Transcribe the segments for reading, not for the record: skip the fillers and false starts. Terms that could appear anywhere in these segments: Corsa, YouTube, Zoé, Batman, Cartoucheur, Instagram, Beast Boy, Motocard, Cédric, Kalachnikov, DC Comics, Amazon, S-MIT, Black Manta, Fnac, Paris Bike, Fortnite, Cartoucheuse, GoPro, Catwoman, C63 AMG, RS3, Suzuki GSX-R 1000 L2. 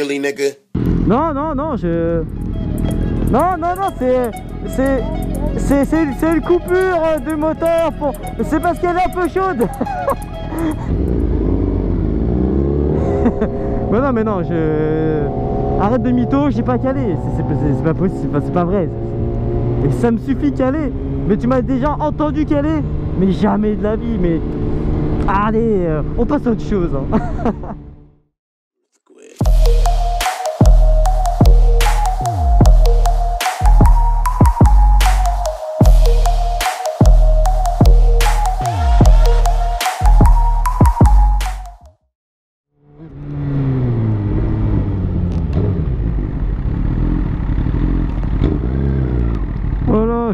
really, nigga? Non, non, non, je... Non, non, non, c'est une coupure du moteur pour... C'est parce qu'elle est un peu chaude. Mais non, je... Arrête de mytho, j'ai pas calé. C'est pas possible, c'est pas vrai. Et ça me suffit caler. Mais tu m'as déjà entendu caler. Mais jamais de la vie, mais... Allez, on passe à autre chose. Hein.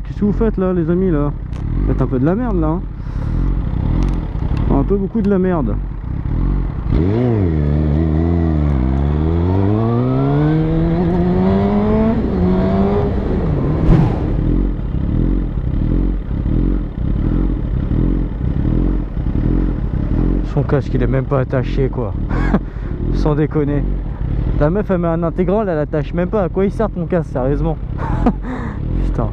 Qu'est-ce que vous faites là les amis là? Vous faites un peu de la merde là, hein. Un peu beaucoup de la merde. Son casque il est même pas attaché quoi. Sans déconner. Ta meuf elle met un intégral, elle attache même pas. À quoi il sert ton casque sérieusement? Putain.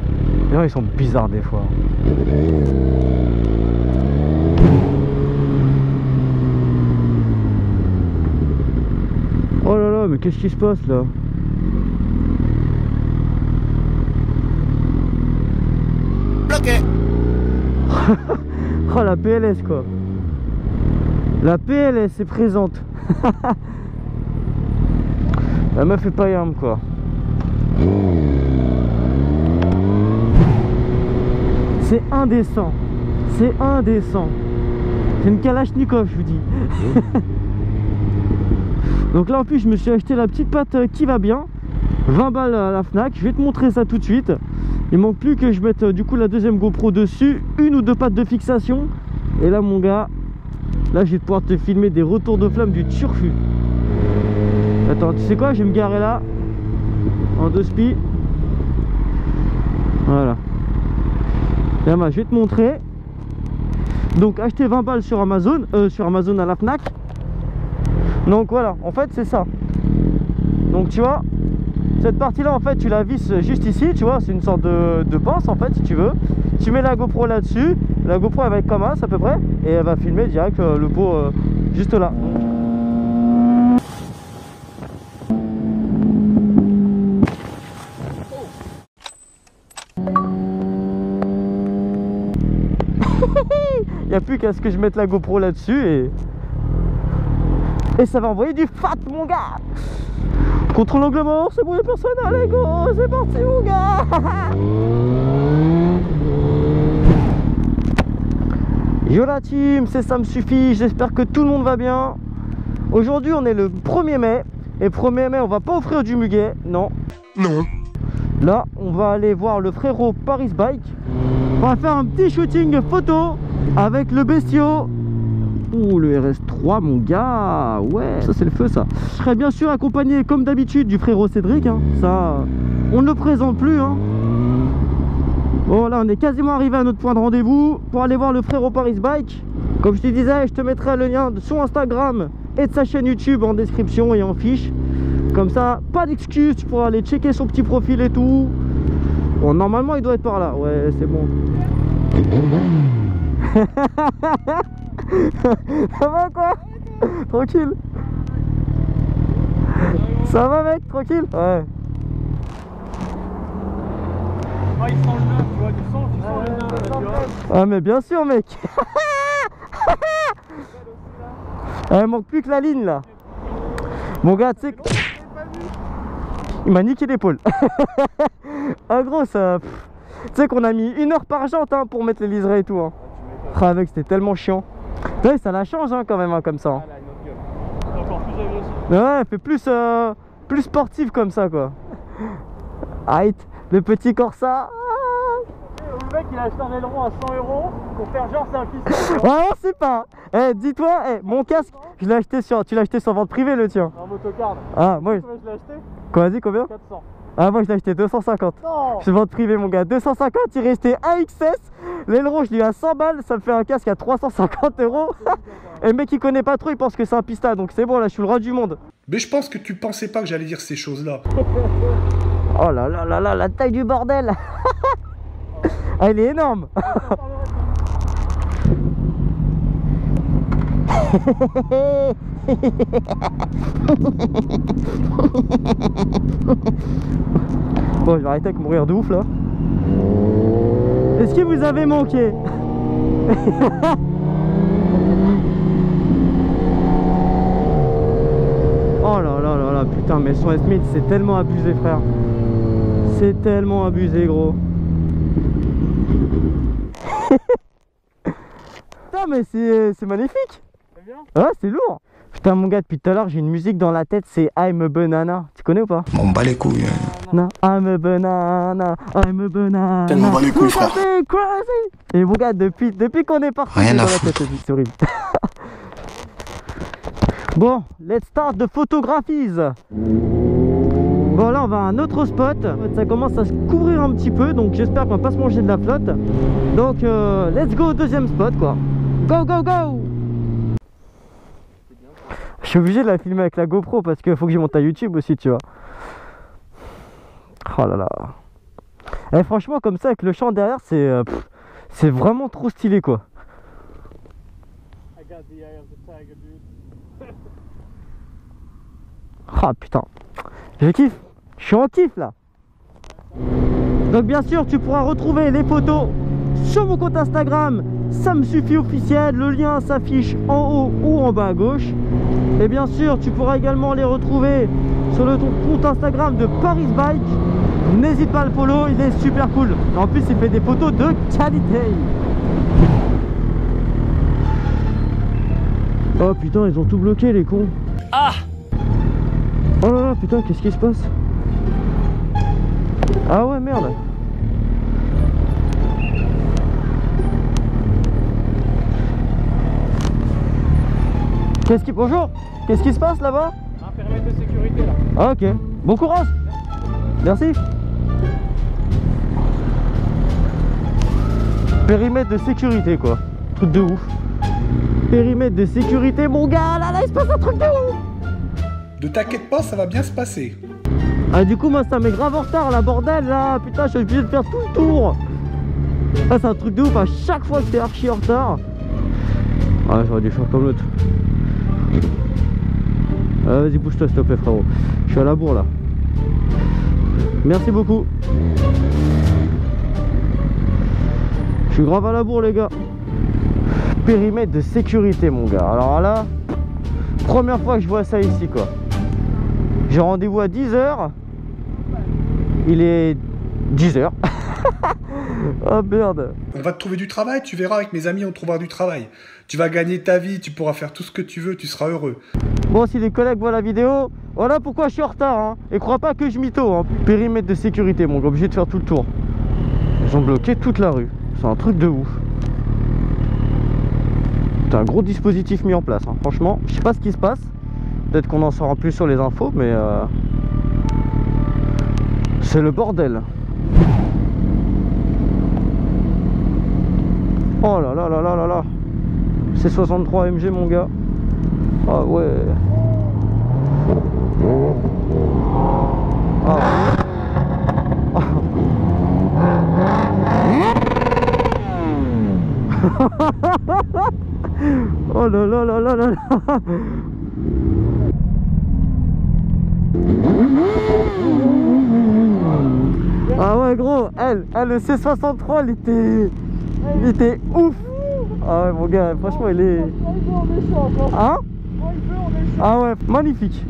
Les gens ils sont bizarres des fois. Oh là là, mais qu'est-ce qui se passe là? Bloqué. Oh la PLS quoi. La PLS est présente. La meuf est pas yam quoi. C'est indécent, c'est indécent. C'est une Kalachnikov, je vous dis. Donc là en plus je me suis acheté la petite pâte qui va bien, 20 balles à la Fnac. Je vais te montrer ça tout de suite. Il manque plus que je mette du coup la deuxième GoPro dessus, une ou deux pattes de fixation. Et là mon gars, là je vais pouvoir te filmer des retours de flamme du turfu. Attends, tu sais quoi, je vais me garer là en deux spi. Voilà. Là, je vais te montrer. Donc acheter 20 balles sur Amazon à la Fnac. Donc voilà, en fait c'est ça. Donc tu vois, cette partie là en fait tu la visses juste ici, tu vois, c'est une sorte de pince en fait si tu veux. Tu mets la GoPro là dessus, la GoPro elle va être comme un à peu près. Et elle va filmer direct le pot juste là. Il n'y a plus qu'à ce que je mette la GoPro là-dessus et ça va envoyer du fat mon gars. Contrôle angle mort, c'est bon les personnes, allez go, c'est parti mon gars. Yo la team, c'est ça me suffit, j'espère que tout le monde va bien. Aujourd'hui on est le 1er mai et 1er mai on va pas offrir du muguet, non. Non. Là on va aller voir le frérot Paris Bike. On va faire un petit shooting photo avec le bestiau. Oh le RS3 mon gars. Ouais ça c'est le feu ça. Je serai bien sûr accompagné comme d'habitude du frérot Cédric hein. Ça on ne le présente plus hein. Bon là on est quasiment arrivé à notre point de rendez-vous pour aller voir le frérot Paris Bike. Comme je te disais je te mettrai le lien de son Instagram et de sa chaîne YouTube en description et en fiche. Comme ça pas d'excuses, tu pourras aller checker son petit profil et tout. Bon normalement il doit être par là. Ouais c'est bon. Ça va quoi? Tranquille. Ça va mec? Tranquille? Ouais. Ah il sent le neuf, tu vois, tu sens le neuf. Ah mais bien sûr mec. Il manque plus que la ligne là. Mon gars tu sais que... Il m'a niqué l'épaule. Ah gros ça... Tu sais qu'on a mis 1 heure par jante hein, pour mettre les liserés et tout hein. Ah, avec c'était tellement chiant. Ouais, ça la change hein, quand même hein, comme ça hein. Ah, là, encore plus agressif. Ouais elle fait plus, plus sportive comme ça quoi. Aïe, le petit Corsa. Le mec il a acheté un aileron à 100 € pour faire genre c'est un fiston. Ouais on sait pas. Eh dis-toi, mon casque je l'ai acheté sur... Tu l'as acheté sur vente privée le tien? En motocard. Ah moi je l'ai acheté. Quoi vas-y combien? 400. Ah moi je l'ai acheté 250. Non. Je vends privé mon gars, 250, il restait un XS. L'aileron je l'ai eu à 100 balles, ça me fait un casque à 350 €. Et le mec il connaît pas trop, il pense que c'est un pista, donc c'est bon là je suis le roi du monde. Mais je pense que tu pensais pas que j'allais dire ces choses-là. Oh là là là là, la taille du bordel. Elle est énorme. Bon, je vais arrêter avec mon rire de ouf là. Est-ce que vous avez manqué? Oh là là là là, putain, mais son S-MIT c'est tellement abusé, frère. C'est tellement abusé, gros. Putain, mais c'est magnifique. Ah, c'est lourd. Putain, mon gars, depuis tout à l'heure j'ai une musique dans la tête, c'est I'm a banana. Tu connais ou pas? On bat les couilles. Non, I'm a banana, I'm a banana. Tellement bat les couilles, frère. Et mon gars, depuis qu'on est parti, rien à foutre. C'est horrible. Bon, let's start the photographies. Bon, là on va à un autre spot. Ça commence à se couvrir un petit peu, donc j'espère qu'on va pas se manger de la flotte. Donc let's go au deuxième spot, quoi. Go go go. Je suis obligé de la filmer avec la GoPro parce qu'il faut que je monte à YouTube aussi, tu vois. Oh là là. Et franchement, comme ça, avec le champ derrière, c'est vraiment trop stylé, quoi. Ah putain. Je kiffe. Je suis en kiff, là. Donc, bien sûr, tu pourras retrouver les photos sur mon compte Instagram. Ça me suffit officiel, le lien s'affiche en haut ou en bas à gauche. Et bien sûr, tu pourras également les retrouver sur le compte Instagram de Paris Bike. N'hésite pas à le follow, il est super cool. En plus, il fait des photos de qualité. Oh putain, ils ont tout bloqué, les cons. Ah! Oh là là, putain, qu'est-ce qui se passe? Ah ouais, merde. Bonjour, qu'est-ce qui se passe là-bas? Un permis de sécurité là. Ah, ok, bon courage. Merci. Merci. Périmètre de sécurité, quoi. Truc de ouf. Périmètre de sécurité, mon gars, là, il se passe un truc de ouf. Ne t'inquiète pas, ça va bien se passer. Ah, du coup, moi, ça m'est grave en retard, la bordel, là. Putain, je suis obligé de faire tout le tour. Ah, c'est un truc de ouf, à chaque fois que t'es archi en retard. Ah, j'aurais dû faire comme l'autre. Vas-y, bouge-toi s'il te plaît, frérot. Je suis à la bourre là. Merci beaucoup. Je suis grave à la bourre, les gars. Périmètre de sécurité, mon gars. Alors là, première fois que je vois ça ici, quoi. J'ai rendez-vous à 10h. Il est 10h. Oh merde. On va te trouver du travail, tu verras, avec mes amis on trouvera du travail. Tu vas gagner ta vie, tu pourras faire tout ce que tu veux, tu seras heureux. Bon, si les collègues voient la vidéo, voilà pourquoi je suis en retard, hein. Et crois pas que je mytho, hein. Périmètre de sécurité, mon gars, obligé de faire tout le tour. Ils ont bloqué toute la rue, c'est un truc de ouf. C'est un gros dispositif mis en place, hein. Franchement, je sais pas ce qui se passe. Peut-être qu'on en saura plus sur les infos, mais c'est le bordel. Oh là là là là là là, c'est C63 AMG, mon gars. Ah ouais. Ah. Ah. Oh là là là là là là. Ah ouais, gros, le C63 il était... Il était ouf. Ah ouais, mon gars, franchement, il est... Hein? Ah ouais, magnifique.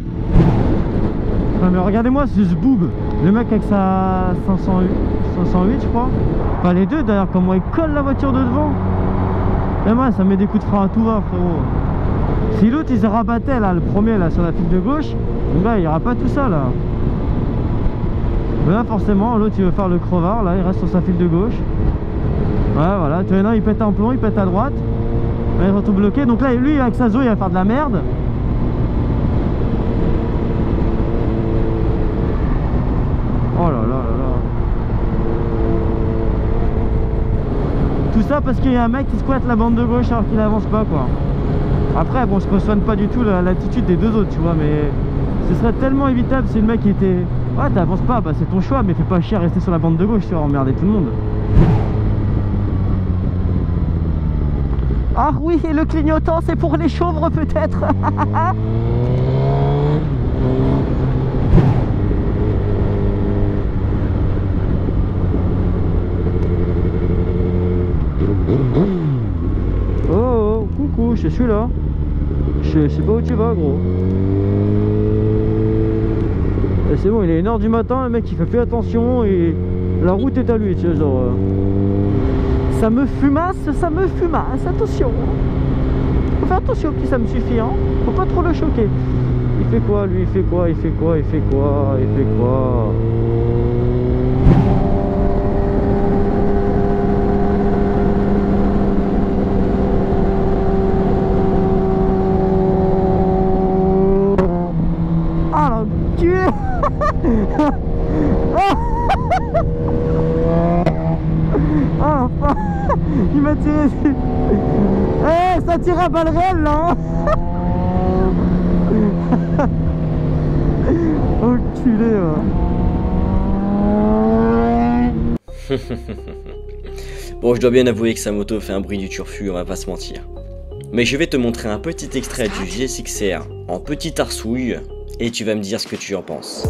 Non, mais regardez-moi ce boob. Le mec avec sa 508, je crois. Enfin, les deux, d'ailleurs, comment il colle la voiture de devant. Et moi, ça met des coups de frein à tout va, frérot. Si l'autre, il se rabattait, là, le premier, là, sur la file de gauche, donc là, il n'y aura pas tout ça, là. Mais là, forcément, l'autre, il veut faire le crevard, là, il reste sur sa file de gauche. Ouais, voilà, tu vois, là, il pète un plomb, il pète à droite. Là, il retourne bloqué. Donc là, lui, avec sa Zoé, il va faire de la merde. Oh là là là là. Tout ça parce qu'il y a un mec qui squatte la bande de gauche alors qu'il avance pas, quoi. Après, bon, je ne soigne pas du tout l'attitude des deux autres, tu vois, mais Ce serait tellement évitable si le mec était... Ouais, t'avances pas, bah c'est ton choix, mais fais pas chier à rester sur la bande de gauche, tu vas emmerder tout le monde. Ah oui, et le clignotant, c'est pour les chauves peut-être. Oh, coucou, je suis là. Je sais pas où tu vas, gros. Et c'est bon, il est 1h du matin, le mec il fait plus attention et la route est à lui, tu sais, genre... ça me fumasse, attention. Faut faire attention au petit, ça me suffit, hein. Faut pas trop le choquer. Il fait quoi, lui, il fait quoi, il fait quoi, il fait quoi, il fait quoi. Il m'a tiré dessus. Eh, ça tire à balles réelles là, hein. Enculé, ouais. Bon, je dois bien avouer que sa moto fait un bruit du turfu, on va pas se mentir. Mais je vais te montrer un petit extrait du GSX-R en petite arsouille et tu vas me dire ce que tu en penses.